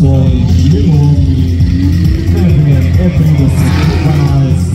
boys remove everything that's finalized.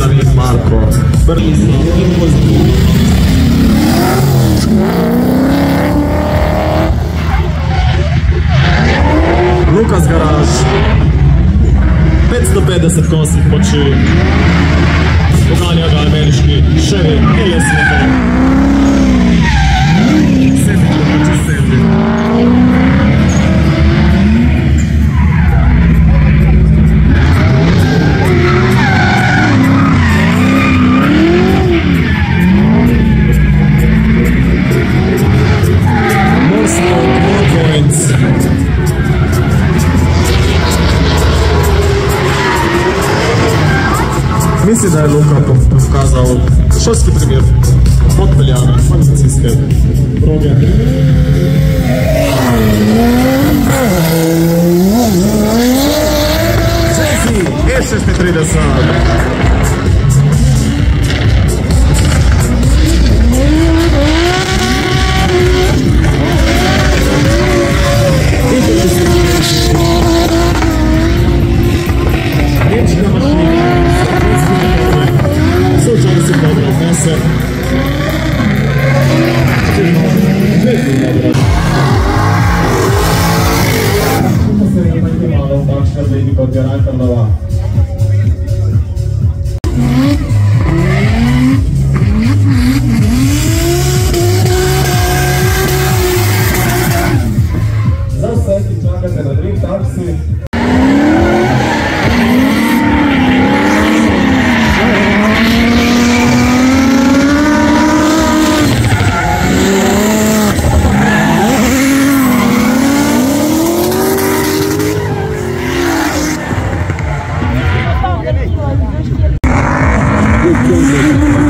nami Marco Berlusconi in Pozdru. Lukas Garaž 550 kosih poči poganjao ga američki šerif Elesnikom. Mislim da je Luka pokazao šolski primjer od Beljana, Francijske proge. Česi, E630. Thank you.